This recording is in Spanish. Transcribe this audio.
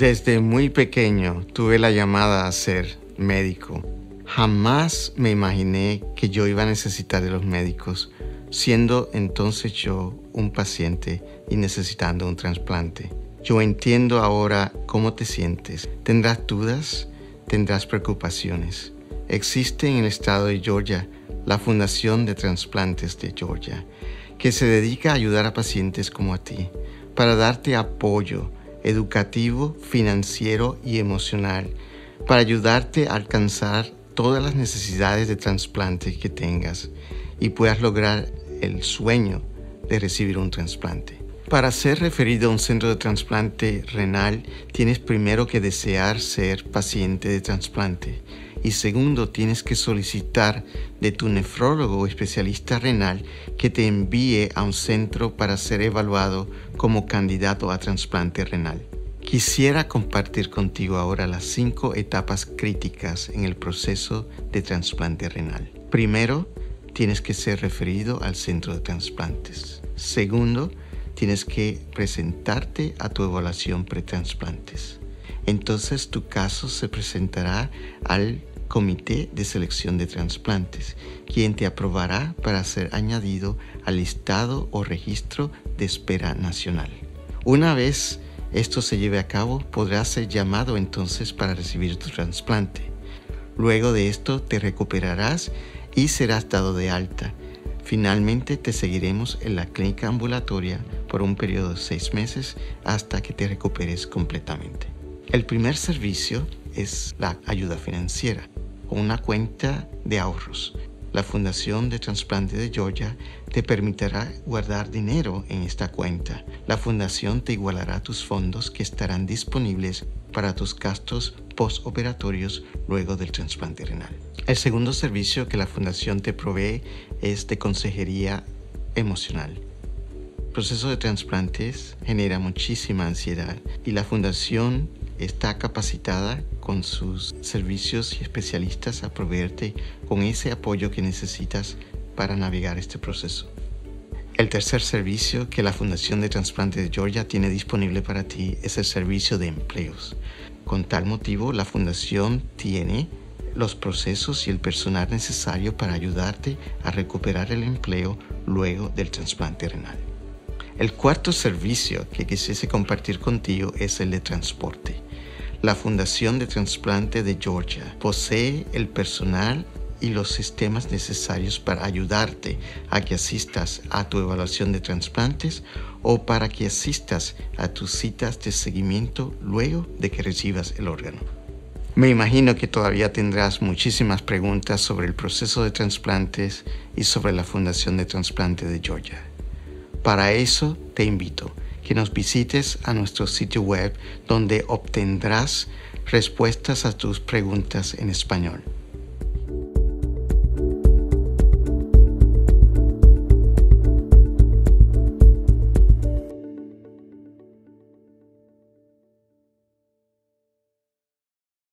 Desde muy pequeño tuve la llamada a ser médico. Jamás me imaginé que yo iba a necesitar de los médicos, siendo entonces yo un paciente y necesitando un trasplante. Yo entiendo ahora cómo te sientes. Tendrás dudas, tendrás preocupaciones. Existe en el estado de Georgia la Fundación de Trasplantes de Georgia, que se dedica a ayudar a pacientes como a ti, para darte apoyo educativo, financiero y emocional, para ayudarte a alcanzar todas las necesidades de trasplante que tengas y puedas lograr el sueño de recibir un trasplante. Para ser referido a un centro de trasplante renal, tienes primero que desear ser paciente de trasplante y segundo, tienes que solicitar de tu nefrólogo o especialista renal que te envíe a un centro para ser evaluado como candidato a trasplante renal. Quisiera compartir contigo ahora las 5 etapas críticas en el proceso de trasplante renal. Primero, tienes que ser referido al centro de trasplantes. Segundo, tienes que presentarte a tu evaluación pretransplantes. Entonces tu caso se presentará al Comité de Selección de Trasplantes, quien te aprobará para ser añadido al listado o registro de espera nacional. Una vez esto se lleve a cabo, podrás ser llamado entonces para recibir tu trasplante. Luego de esto te recuperarás y serás dado de alta. Finalmente te seguiremos en la clínica ambulatoria por un periodo de 6 meses hasta que te recuperes completamente. El primer servicio es la ayuda financiera o una cuenta de ahorros. La Fundación de Trasplantes de Georgia te permitirá guardar dinero en esta cuenta. La Fundación te igualará tus fondos que estarán disponibles para tus gastos postoperatorios luego del trasplante renal. El segundo servicio que la Fundación te provee es de consejería emocional. El proceso de trasplantes genera muchísima ansiedad y la Fundación está capacitada con sus servicios y especialistas a proveerte con ese apoyo que necesitas para navegar este proceso. El tercer servicio que la Fundación de Trasplantes de Georgia tiene disponible para ti es el servicio de empleos. Con tal motivo, la Fundación tiene los procesos y el personal necesario para ayudarte a recuperar el empleo luego del trasplante renal. El cuarto servicio que quisiese compartir contigo es el de transporte. La Fundación de Trasplantes de Georgia posee el personal y los sistemas necesarios para ayudarte a que asistas a tu evaluación de trasplantes o para que asistas a tus citas de seguimiento luego de que recibas el órgano. Me imagino que todavía tendrás muchísimas preguntas sobre el proceso de trasplantes y sobre la Fundación de Trasplantes de Georgia. Para eso te invito a que nos visites a nuestro sitio web donde obtendrás respuestas a tus preguntas en español.